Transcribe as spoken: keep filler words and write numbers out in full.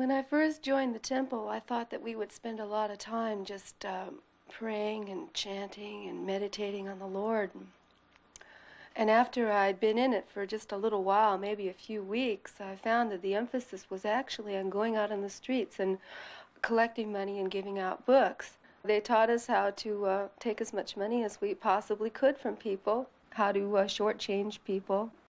When I first joined the temple, I thought that we would spend a lot of time just um, praying and chanting and meditating on the Lord. And after I'd been in it for just a little while, maybe a few weeks, I found that the emphasis was actually on going out on the streets and collecting money and giving out books. They taught us how to uh, take as much money as we possibly could from people, how to uh, shortchange people.